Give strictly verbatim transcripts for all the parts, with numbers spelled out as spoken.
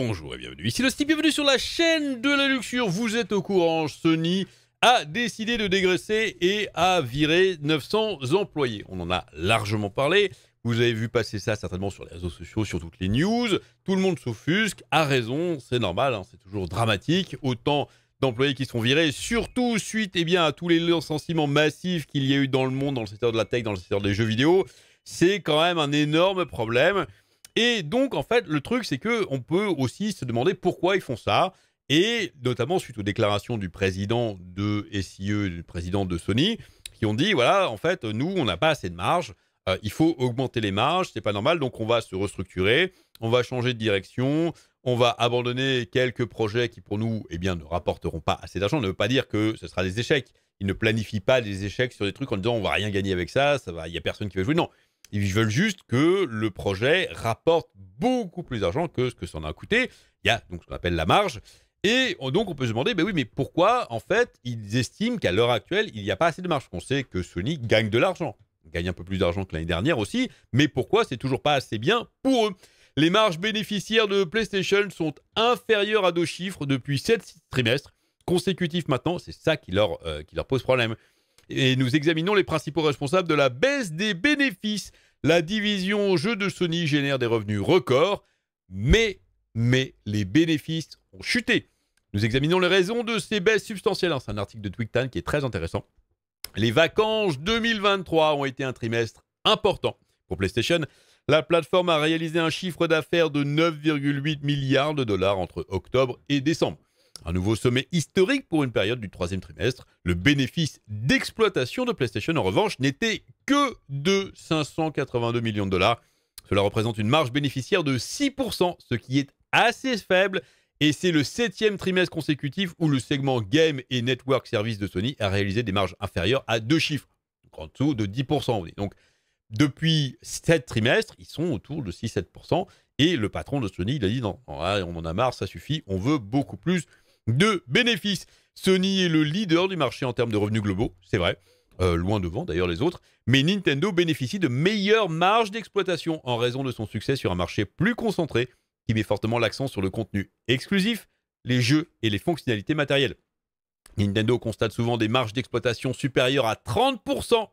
Bonjour et bienvenue, ici le Steam, bienvenue sur la chaîne de la luxure, vous êtes au courant, Sony a décidé de dégraisser et a viré neuf cents employés. On en a largement parlé, vous avez vu passer ça certainement sur les réseaux sociaux, sur toutes les news, tout le monde s'offusque, à raison, c'est normal, hein, c'est toujours dramatique, autant d'employés qui sont virés, surtout suite eh bien, à tous les licenciements massifs qu'il y a eu dans le monde, dans le secteur de la tech, dans le secteur des jeux vidéo, c'est quand même un énorme problème. Et donc, en fait, le truc, c'est qu'on peut aussi se demander pourquoi ils font ça. Et notamment suite aux déclarations du président de S I E, du président de Sony, qui ont dit, voilà, en fait, nous, on n'a pas assez de marge. Euh, il faut augmenter les marges, c'est pas normal. Donc, on va se restructurer, on va changer de direction, on va abandonner quelques projets qui, pour nous, eh bien, ne rapporteront pas assez d'argent. Ça ne veut pas dire que ce sera des échecs. Ils ne planifient pas des échecs sur des trucs en disant, on ne va rien gagner avec ça, ça va, il n'y a personne qui va jouer. Non. Ils veulent juste que le projet rapporte beaucoup plus d'argent que ce que ça en a coûté. Il y a donc ce qu'on appelle la marge. Et on, donc, on peut se demander, ben oui, mais pourquoi, en fait, ils estiment qu'à l'heure actuelle, il n'y a pas assez de marge? On sait que Sony gagne de l'argent. On gagne un peu plus d'argent que l'année dernière aussi. Mais pourquoi c'est toujours pas assez bien pour eux? Les marges bénéficiaires de PlayStation sont inférieures à deux chiffres depuis sept trimestres consécutifs maintenant. C'est ça qui leur, euh, qui leur pose problème. Et nous examinons les principaux responsables de la baisse des bénéfices. La division jeux de Sony génère des revenus records, mais, mais les bénéfices ont chuté. Nous examinons les raisons de ces baisses substantielles. C'est un article de TweakTown qui est très intéressant. Les vacances deux mille vingt-trois ont été un trimestre important pour PlayStation. La plateforme a réalisé un chiffre d'affaires de neuf virgule huit milliards de dollars entre octobre et décembre. Un nouveau sommet historique pour une période du troisième trimestre. Le bénéfice d'exploitation de PlayStation, en revanche, n'était que de cinq cent quatre-vingt-deux millions de dollars. Cela représente une marge bénéficiaire de six pour cent, ce qui est assez faible. Et c'est le septième trimestre consécutif où le segment Game et Network Service de Sony a réalisé des marges inférieures à deux chiffres, donc en dessous de dix pour cent. Donc, depuis sept trimestres, ils sont autour de six à sept pour cent. Et le patron de Sony, il a dit non, on en a marre, ça suffit, on veut beaucoup plus de bénéfices. Sony est le leader du marché en termes de revenus globaux, c'est vrai, euh, loin devant d'ailleurs les autres, mais Nintendo bénéficie de meilleures marges d'exploitation en raison de son succès sur un marché plus concentré qui met fortement l'accent sur le contenu exclusif, les jeux et les fonctionnalités matérielles. Nintendo constate souvent des marges d'exploitation supérieures à trente pour cent,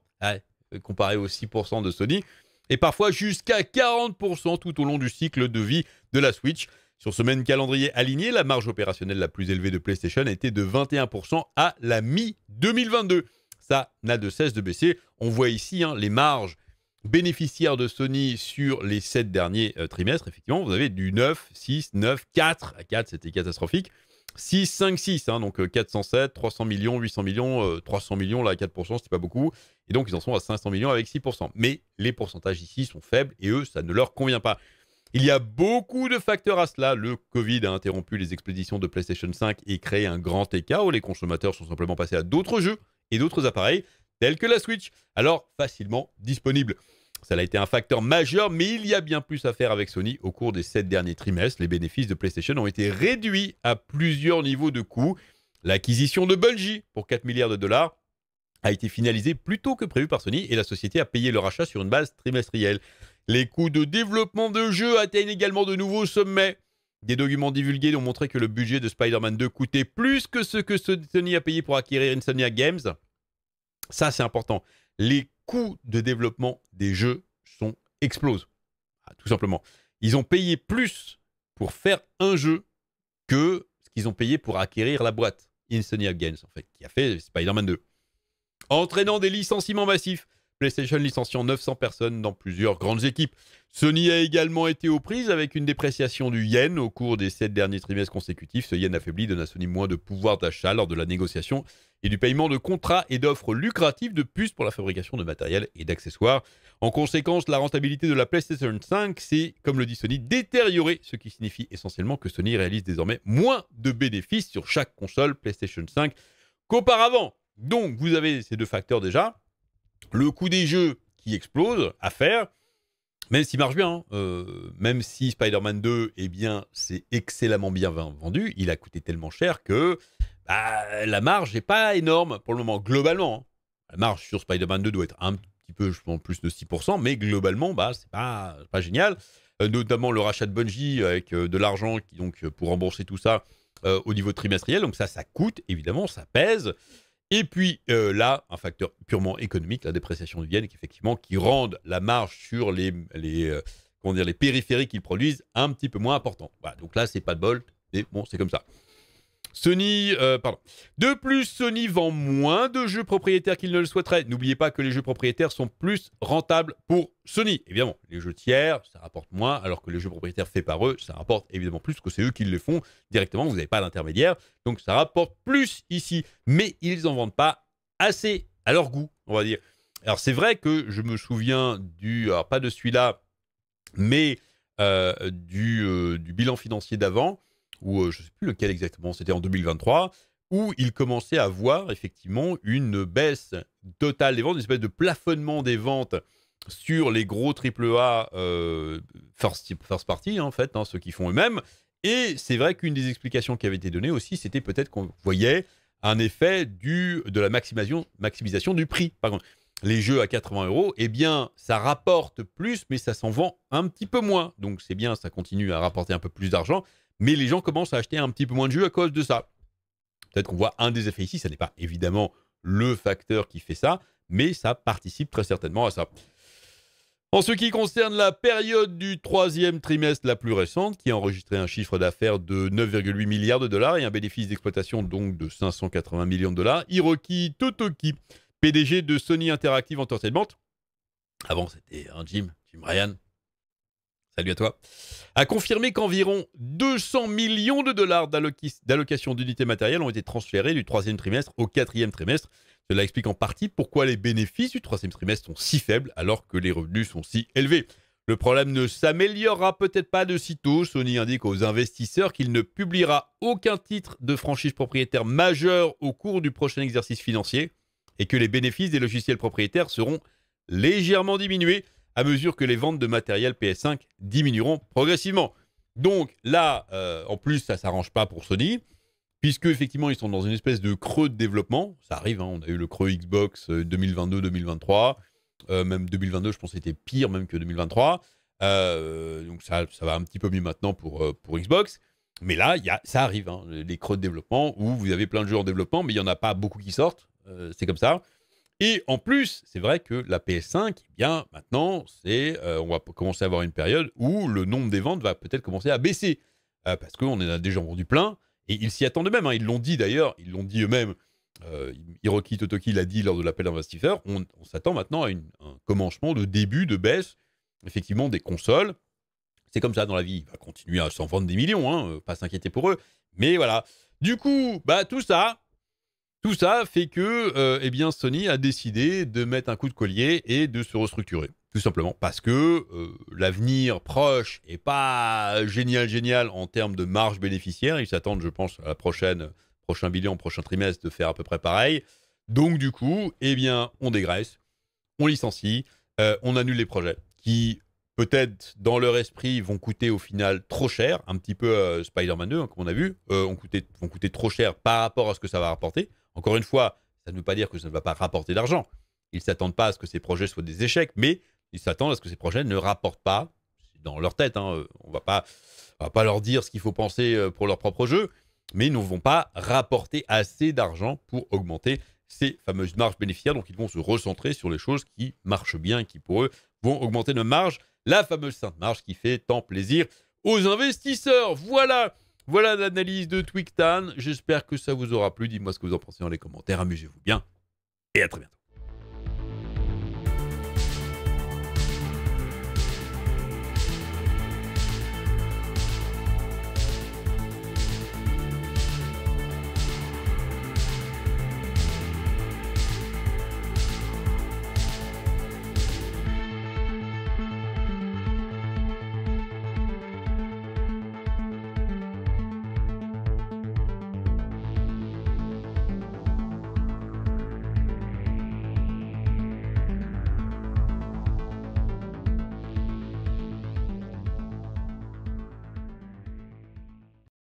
comparé aux six pour cent de Sony, et parfois jusqu'à quarante pour cent tout au long du cycle de vie de la Switch. Sur ce même calendrier aligné, la marge opérationnelle la plus élevée de PlayStation était de vingt et un pour cent à la mi deux mille vingt-deux. Ça n'a de cesse de baisser. On voit ici hein, les marges bénéficiaires de Sony sur les sept derniers euh, trimestres. Effectivement, vous avez du neuf, six, neuf, quatre. À quatre, c'était catastrophique. six, cinq, six. Hein, donc euh, quatre cent sept, trois cents millions, huit cents millions, euh, trois cents millions, là, à quatre pour cent, c'était pas beaucoup. Et donc, ils en sont à cinq cents millions avec six pour cent. Mais les pourcentages ici sont faibles et eux, ça ne leur convient pas. Il y a beaucoup de facteurs à cela. Le Covid a interrompu les expéditions de PlayStation cinq et créé un grand écart où les consommateurs sont simplement passés à d'autres jeux et d'autres appareils, tels que la Switch, alors facilement disponible. Ça a été un facteur majeur, mais il y a bien plus à faire avec Sony. Au cours des sept derniers trimestres, les bénéfices de PlayStation ont été réduits à plusieurs niveaux de coûts. L'acquisition de Bungie pour quatre milliards de dollars a été finalisée plus tôt que prévu par Sony et la société a payé le rachat sur une base trimestrielle. Les coûts de développement de jeux atteignent également de nouveaux sommets. Des documents divulgués ont montré que le budget de Spider-Man deux coûtait plus que ce que Sony a payé pour acquérir Insomniac Games. Ça, c'est important. Les coûts de développement des jeux sont explosent, tout simplement. Ils ont payé plus pour faire un jeu que ce qu'ils ont payé pour acquérir la boîte Insomniac Games, en fait, qui a fait Spider-Man deux. Entraînant des licenciements massifs, PlayStation licenciant neuf cents personnes dans plusieurs grandes équipes. Sony a également été aux prises avec une dépréciation du yen au cours des sept derniers trimestres consécutifs. Ce yen affaibli donne à Sony moins de pouvoir d'achat lors de la négociation et du paiement de contrats et d'offres lucratives de puces pour la fabrication de matériel et d'accessoires. En conséquence, la rentabilité de la PlayStation cinq s'est, comme le dit Sony, détériorée, ce qui signifie essentiellement que Sony réalise désormais moins de bénéfices sur chaque console PlayStation cinq qu'auparavant. Donc, vous avez ces deux facteurs déjà. Le coût des jeux qui explose à faire, même s'il marche bien, hein, euh, même si Spider-Man deux, eh bien, c'est excellemment bien vendu, il a coûté tellement cher que bah, la marge n'est pas énorme pour le moment, globalement. Hein. La marge sur Spider-Man deux doit être un petit peu, je pense, plus de six pour cent, mais globalement, bah, c'est pas, pas génial. euh, notamment le rachat de Bungie avec euh, de l'argent qui donc pour rembourser tout ça euh, au niveau trimestriel. Donc ça, ça coûte, évidemment, ça pèse. Et puis euh, là, un facteur purement économique, la dépréciation du yen, qui effectivement qui rendent la marge sur les, les, euh, comment dire, les périphériques qu'ils produisent un petit peu moins importante. Voilà, donc là, c'est pas de bol, mais bon, c'est comme ça. Sony, euh, pardon. De plus, Sony vend moins de jeux propriétaires qu'il ne le souhaiterait. N'oubliez pas que les jeux propriétaires sont plus rentables pour Sony. Évidemment, les jeux tiers, ça rapporte moins, alors que les jeux propriétaires faits par eux, ça rapporte évidemment plus, parce que c'est eux qui le font directement, vous n'avez pas d'intermédiaire. Donc ça rapporte plus ici, mais ils n'en vendent pas assez à leur goût, on va dire. Alors c'est vrai que je me souviens du, alors pas de celui-là, mais euh, du, euh, du bilan financier d'avant, ou euh, je ne sais plus lequel exactement, c'était en deux mille vingt-trois, où il commençait à voir effectivement une baisse totale des ventes, une espèce de plafonnement des ventes sur les gros triple A euh, first, first party, hein, en fait, hein, ceux qui font eux-mêmes. Et c'est vrai qu'une des explications qui avait été donnée aussi, c'était peut-être qu'on voyait un effet du, de la maximisation, maximisation du prix. Par contre, les jeux à quatre-vingts euros, eh bien, ça rapporte plus, mais ça s'en vend un petit peu moins. Donc c'est bien, ça continue à rapporter un peu plus d'argent, mais les gens commencent à acheter un petit peu moins de jeux à cause de ça. Peut-être qu'on voit un des effets ici, ça n'est pas évidemment le facteur qui fait ça, mais ça participe très certainement à ça. En ce qui concerne la période du troisième trimestre la plus récente, qui a enregistré un chiffre d'affaires de neuf virgule huit milliards de dollars et un bénéfice d'exploitation donc de cinq cent quatre-vingts millions de dollars, Hiroki Totoki, P D G de Sony Interactive Entertainment, avant c'était un Jim, Jim Ryan, salut à toi, a confirmé qu'environ deux cents millions de dollars d'allocation d'unités matérielles ont été transférés du troisième trimestre au quatrième trimestre. Cela explique en partie pourquoi les bénéfices du troisième trimestre sont si faibles alors que les revenus sont si élevés. Le problème ne s'améliorera peut-être pas de sitôt. Sony indique aux investisseurs qu'il ne publiera aucun titre de franchise propriétaire majeur au cours du prochain exercice financier et que les bénéfices des logiciels propriétaires seront légèrement diminués à mesure que les ventes de matériel P S cinq diminueront progressivement. Donc là, euh, en plus, ça ne s'arrange pas pour Sony, puisque effectivement, ils sont dans une espèce de creux de développement. Ça arrive, hein, on a eu le creux Xbox deux mille vingt-deux deux mille vingt-trois, euh, même deux mille vingt-deux, je pense que c'était pire même que deux mille vingt-trois. Euh, donc ça, ça va un petit peu mieux maintenant pour, euh, pour Xbox. Mais là, y a, ça arrive, hein, les creux de développement, où vous avez plein de jeux en développement, mais il n'y en a pas beaucoup qui sortent, euh, c'est comme ça. Et en plus, c'est vrai que la P S cinq, eh bien, maintenant, c'est, euh, on va commencer à avoir une période où le nombre des ventes va peut-être commencer à baisser. Euh, parce qu'on en a déjà vendu plein, et ils s'y attendent eux-mêmes. Hein. Ils l'ont dit d'ailleurs, ils l'ont dit eux-mêmes. Euh, Hiroki Totoki l'a dit lors de l'appel d'investisseurs. On, on s'attend maintenant à une, un commencement de début, de baisse, effectivement, des consoles. C'est comme ça dans la vie. Il va continuer à s'en vendre des millions, hein, pas s'inquiéter pour eux. Mais voilà. Du coup, bah, tout ça. Tout ça fait que euh, eh bien Sony a décidé de mettre un coup de collier et de se restructurer, tout simplement, parce que euh, l'avenir proche n'est pas génial, génial en termes de marge bénéficiaire. Ils s'attendent, je pense, à la prochaine, prochain bilan, prochain trimestre, de faire à peu près pareil. Donc du coup, eh bien, on dégraisse, on licencie, euh, on annule les projets qui, peut-être, dans leur esprit, vont coûter au final trop cher, un petit peu euh, Spider-Man deux, hein, comme on a vu, euh, ont coûté, vont coûter trop cher par rapport à ce que ça va rapporter. Encore une fois, ça ne veut pas dire que ça ne va pas rapporter d'argent. Ils ne s'attendent pas à ce que ces projets soient des échecs, mais ils s'attendent à ce que ces projets ne rapportent pas, dans leur tête, hein, on ne va pas leur dire ce qu'il faut penser pour leur propre jeu, mais ils ne vont pas rapporter assez d'argent pour augmenter ces fameuses marges bénéficiaires, donc ils vont se recentrer sur les choses qui marchent bien, qui pour eux vont augmenter nos marges, la fameuse sainte marge qui fait tant plaisir aux investisseurs. Voilà! Voilà l'analyse de TweakTown. J'espère que ça vous aura plu. Dites-moi ce que vous en pensez dans les commentaires. Amusez-vous bien et à très bientôt.